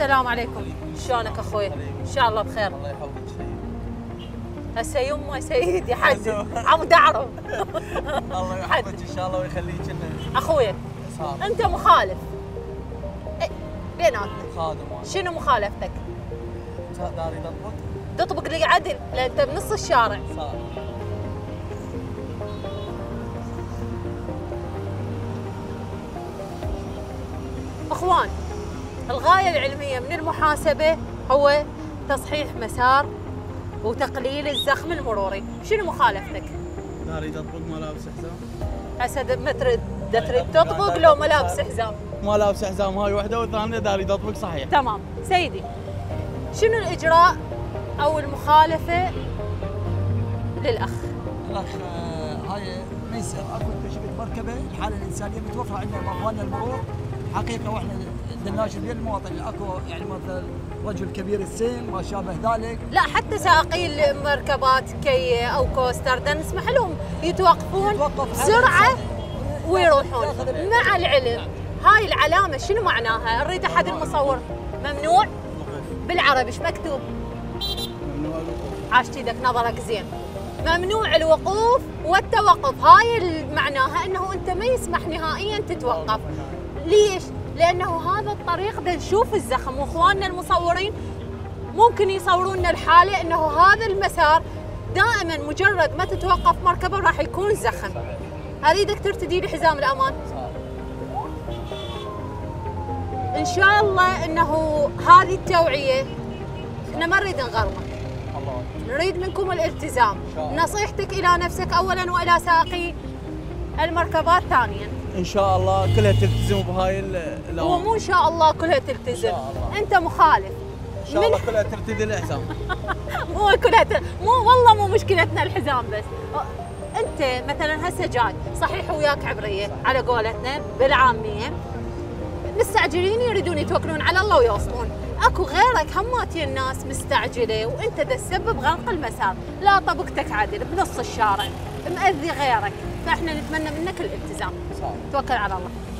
السلام عليكم. شلونك اخوي؟ ان شاء الله بخير. الله يحفظك سيدي. هسه يمه سيدي حد عمود اعرف. الله يحفظك ان شاء الله ويخليك لنا. اخوي انت مخالف بيناتنا. خادم وانا. شنو مخالفتك؟ داري تطبق؟ تطبق لي عدل لان انت بنص الشارع. صار. اخوان الغاية العلمية من المحاسبة هو تصحيح مسار وتقليل الزخم المروري، شنو مخالفتك؟ لا أريد أطبق ملابس حزام. هسه ما تريد تطبق لو ملابس حزام. ملابس حزام هاي وحدة والثانية دا أريد أطبق صحيح. تمام، سيدي شنو الإجراء أو المخالفة للأخ؟ الأخ هاي ما يصير، أكو تشبيك مركبة، الحالة الإنسانية متوفرة عندنا بأخواننا المرور حقيقة، وإحنا دلناش بين المواطن اكو يعني مثلا رجل كبير السن ما شابه ذلك، لا حتى سائقي المركبات كي او كوستر دا نسمح لهم يتوقفون بسرعه ويروحون، مع العلم هاي العلامه شنو معناها؟ نريد احد المصور. ممنوع بالعربي ايش مكتوب؟ ممنوع الوقوف. عاشت ايدك نظرك زين. ممنوع الوقوف والتوقف، هاي معناها انه انت ما يسمح نهائيا تتوقف. ليش؟ لأنه هذا الطريق دا نشوف الزخم، وإخواننا المصورين ممكن يصوروننا الحالة أنه هذا المسار دائماً مجرد ما تتوقف مركبة راح يكون زخم. أريدك ترتدي لي حزام الأمان. إن شاء الله أنه هذه التوعية إحنا ما نريد نغرمك، نريد منكم الالتزام. نصيحتك إلى نفسك أولاً وإلى سائقي المركبات ثانياً. ان شاء الله كلها تلتزم بهاي الامور. ومو ان شاء الله كلها تلتزم. إن شاء الله. انت مخالف. ان شاء الله كلها ترتدي الحزام. مو كلها مو والله مو مشكلتنا الحزام بس. انت مثلا هسه جاي صحيح وياك عبريه صح. على قولتنا بالعاميه مستعجلين يريدون يتوكلون على الله ويوصلون، اكو غيرك هماتي الناس مستعجله وانت دا تسبب غلق المسار، لا طبقتك عدل بنص الشارع، مأذي غيرك، فاحنا نتمنى منك الالتزام. توكل على الله.